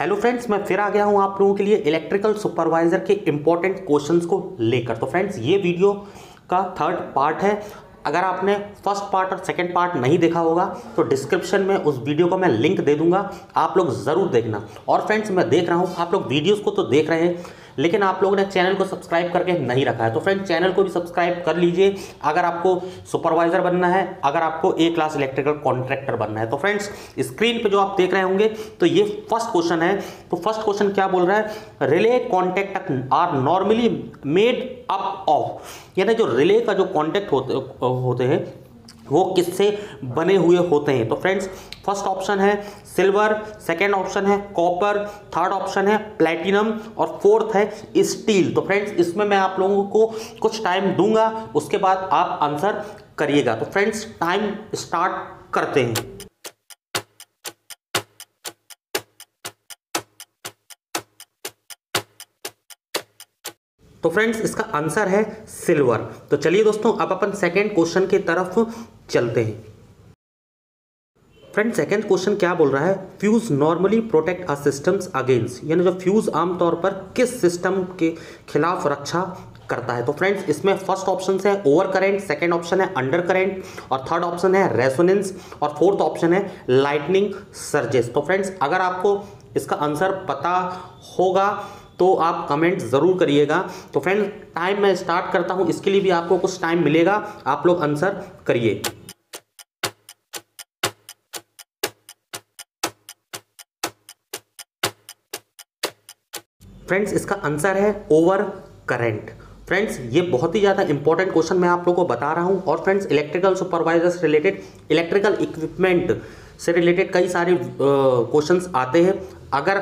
Hello friends, मैं फिर आ गया हूं आप लोगों के लिए इलेक्ट्रिकल सुपरवाइजर के इम्पॉर्टेंट क्वेश्चंस को लेकर। तो फ्रेंड्स, ये वीडियो का थर्ड पार्ट है। अगर आपने फर्स्ट पार्ट और सेकंड पार्ट नहीं देखा होगा तो डिस्क्रिप्शन में उस वीडियो का मैं लिंक दे दूंगा, आप लोग ज़रूर देखना। और फ्रेंड्स, मैं देख रहा हूँ आप लोग वीडियोज़ को तो देख रहे हैं, लेकिन आप लोगों ने चैनल को सब्सक्राइब करके नहीं रखा है। तो फ्रेंड्स, चैनल को भी सब्सक्राइब कर लीजिए अगर आपको सुपरवाइज़र बनना है, अगर आपको ए क्लास इलेक्ट्रिकल कॉन्ट्रैक्टर बनना है। तो फ्रेंड्स, स्क्रीन पे जो आप देख रहे होंगे तो ये फर्स्ट क्वेश्चन है। तो फर्स्ट क्वेश्चन क्या बोल रहा है, relay contact are normally made up of, यानी जो रिले का जो कॉन्टैक्ट होते हैं वो किससे बने हुए होते हैं। तो फ्रेंड्स, फर्स्ट ऑप्शन है सिल्वर, सेकंड ऑप्शन है कॉपर, थर्ड ऑप्शन है प्लैटिनम और फोर्थ है स्टील। तो फ्रेंड्स, इसमें मैं आप लोगों को कुछ टाइम दूंगा, उसके बाद आप आंसर करिएगा। तो फ्रेंड्स, टाइम स्टार्ट करते हैं। तो फ्रेंड्स, इसका आंसर है सिल्वर। तो चलिए दोस्तों, अब अपन सेकंड क्वेश्चन की तरफ चलते हैं। फ्रेंड्स, सेकंड क्वेश्चन क्या बोल रहा है, fuse normally protect a systems against, यानी जो फ्यूज आमतौर पर किस सिस्टम के खिलाफ रक्षा करता है। तो फ्रेंड्स, इसमें फर्स्ट ऑप्शन है ओवर करेंट, सेकंड ऑप्शन है अंडर करेंट और थर्ड ऑप्शन है रेसोनेंस और फोर्थ ऑप्शन है लाइटनिंग सर्जेस। तो फ्रेंड्स, अगर आपको इसका आंसर पता होगा तो आप कमेंट ज़रूर करिएगा। तो फ्रेंड्स, टाइम मैं स्टार्ट करता हूं, इसके लिए भी आपको कुछ टाइम मिलेगा, आप लोग आंसर करिए। फ्रेंड्स, इसका आंसर है ओवर करंट। फ्रेंड्स, ये बहुत ही ज़्यादा इंपॉर्टेंट क्वेश्चन मैं आप लोगों को बता रहा हूँ। और फ्रेंड्स, इलेक्ट्रिकल सुपरवाइजर से रिलेटेड, इलेक्ट्रिकल इक्विपमेंट से रिलेटेड कई सारे क्वेश्चंस आते हैं। अगर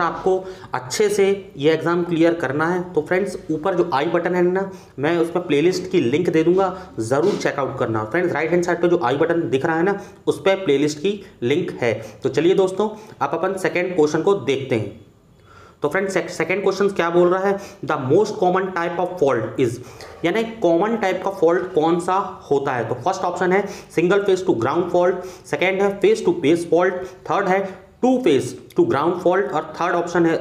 आपको अच्छे से ये एग्ज़ाम क्लियर करना है तो फ्रेंड्स, ऊपर जो आई बटन है ना, मैं उस पर प्लेलिस्ट की लिंक दे दूंगा, ज़रूर चेकआउट करना। फ्रेंड्स, राइट हैंड साइड पे जो आई बटन दिख रहा है ना, उस पर प्लेलिस्ट की लिंक है। तो चलिए दोस्तों, आप अपन सेकेंड क्वेश्चन को देखते हैं। तो फ्रेंड्स, सेकेंड क्वेश्चन क्या बोल रहा है, the most common type of fault is, यानी कॉमन टाइप का फॉल्ट कौन सा होता है। तो फर्स्ट ऑप्शन है single phase to ground fault, second है phase to phase fault, third है two phase to ground fault और थर्ड ऑप्शन है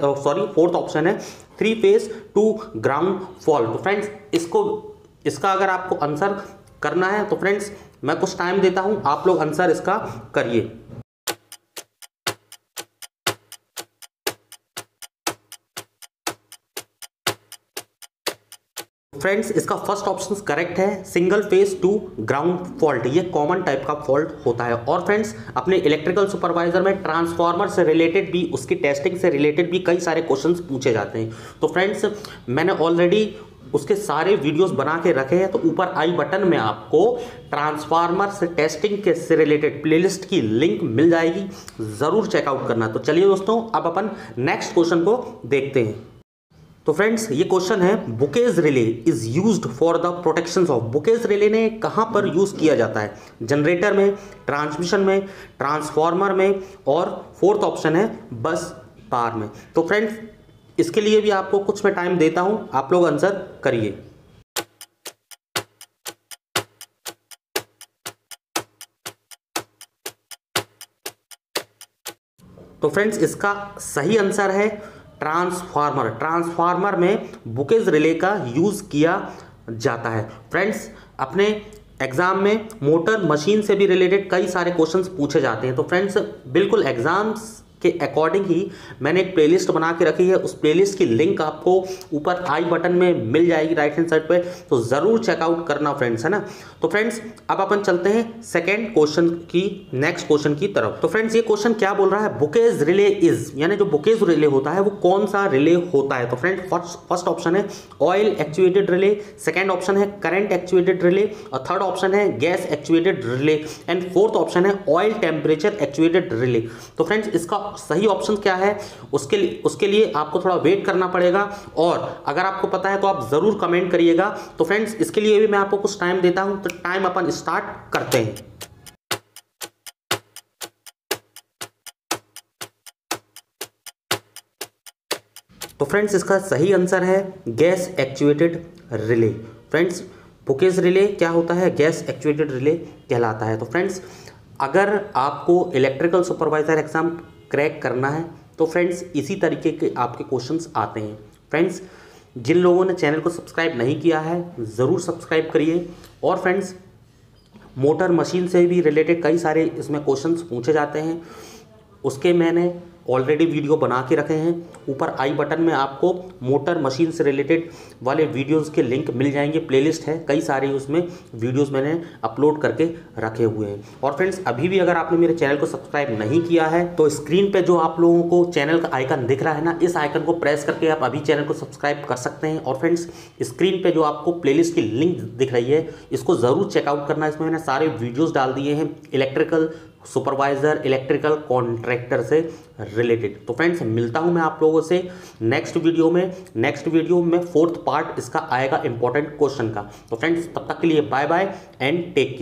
फोर्थ ऑप्शन है three phase to ground fault. तो फ्रेंड्स, इसका अगर आपको आंसर करना है तो फ्रेंड्स, मैं कुछ टाइम देता हूँ, आप लोग आंसर इसका करिए। फ्रेंड्स, इसका फर्स्ट ऑप्शन करेक्ट है, single phase to ground fault, ये कॉमन टाइप का फॉल्ट होता है। और फ्रेंड्स, अपने इलेक्ट्रिकल सुपरवाइजर में ट्रांसफार्मर से रिलेटेड भी, उसकी टेस्टिंग से रिलेटेड भी कई सारे क्वेश्चंस पूछे जाते हैं। तो फ्रेंड्स, मैंने ऑलरेडी उसके सारे वीडियोस बना के रखे हैं, तो ऊपर आई बटन में आपको ट्रांसफार्मर से टेस्टिंग के से रिलेटेड प्लेलिस्ट की लिंक मिल जाएगी, ज़रूर चेकआउट करना। तो चलिए दोस्तों, अब अपन नेक्स्ट क्वेश्चन को देखते हैं। तो फ्रेंड्स, ये क्वेश्चन है, Buchholz relay is used for the protections of, Buchholz relay ने कहाँ पर यूज़ किया जाता है, जनरेटर में, ट्रांसमिशन में, ट्रांसफार्मर में और फोर्थ ऑप्शन है बस बार में। तो फ्रेंड्स, इसके लिए भी आपको कुछ मैं टाइम देता हूँ, आप लोग आंसर करिए। तो फ्रेंड्स, इसका सही आंसर है ट्रांसफार्मर में बुकेज रिले का यूज़ किया जाता है। फ्रेंड्स, अपने एग्ज़ाम में मोटर मशीन से भी रिलेटेड कई सारे क्वेश्चंस पूछे जाते हैं। तो फ्रेंड्स, बिल्कुल एग्ज़ाम्स के अकॉर्डिंग ही मैंने एक प्लेलिस्ट बना के रखी है, उस प्लेलिस्ट की लिंक आपको ऊपर आई बटन में मिल जाएगी, राइट हैंड साइड पे, तो ज़रूर चेकआउट करना फ्रेंड्स, है ना। तो फ्रेंड्स, अब अपन चलते हैं सेकंड क्वेश्चन की नेक्स्ट क्वेश्चन की तरफ। तो फ्रेंड्स, ये क्वेश्चन क्या बोल रहा है, बुकेज रिले इज, यानी जो बुकेज रिले होता है वो कौन सा रिले होता है। तो फ्रेंड्स, फर्स्ट ऑप्शन है oil actuated relay, second option है करंट एक्चुएटेड रिले और थर्ड ऑप्शन है gas actuated relay and fourth option है ऑयल टेम्परेचर एक्चुएटेड रिले। तो फ्रेंड्स, इसका सही ऑप्शन क्या है उसके लिए आपको थोड़ा वेट करना पड़ेगा, और अगर आपको पता है तो आप जरूर कमेंट करिएगा। तो फ्रेंड्स, इसके लिए भी मैं आपको कुछ टाइम देता हूं, तो टाइम अपन स्टार्ट करते हैं। तो फ्रेंड्स, इसका सही आंसर है gas actuated relay. Friends, Buchholz relay क्या होता है, गैस एक्चुएटेड रिले कहलाता है। तो फ्रेंड्स, अगर आपको इलेक्ट्रिकल सुपरवाइजर एग्जाम क्रैक करना है तो फ्रेंड्स इसी तरीके के आपके क्वेश्चंस आते हैं। फ्रेंड्स जिन लोगों ने चैनल को सब्सक्राइब नहीं किया है ज़रूर सब्सक्राइब करिए। और फ्रेंड्स मोटर मशीन से भी रिलेटेड कई सारे इसमें क्वेश्चंस पूछे जाते हैं, उसके मैंने ऑलरेडी वीडियो बना के रखे हैं। ऊपर आई बटन में आपको मोटर मशीन से रिलेटेड वाले वीडियोस के लिंक मिल जाएंगे, प्लेलिस्ट है कई सारे, उसमें वीडियोस मैंने अपलोड करके रखे हुए हैं। और फ्रेंड्स अभी भी अगर आपने मेरे चैनल को सब्सक्राइब नहीं किया है तो स्क्रीन पे जो आप लोगों को चैनल का आइकन दिख रहा है ना, इस आइकन को प्रेस करके आप अभी चैनल को सब्सक्राइब कर सकते हैं। और फ्रेंड्स स्क्रीन पर जो आपको प्लेलिस्ट की लिंक दिख रही है इसको ज़रूर चेकआउट करना, इसमें मैंने सारे वीडियोज़ डाल दिए हैं इलेक्ट्रिकल सुपरवाइज़र, इलेक्ट्रिकल कॉन्ट्रैक्टर से रिलेटेड। तो फ्रेंड्स मिलता हूं मैं आप लोगों से नेक्स्ट वीडियो में 4th पार्ट इसका आएगा इंपॉर्टेंट क्वेश्चन का। तो फ्रेंड्स तब तक के लिए bye bye and take care.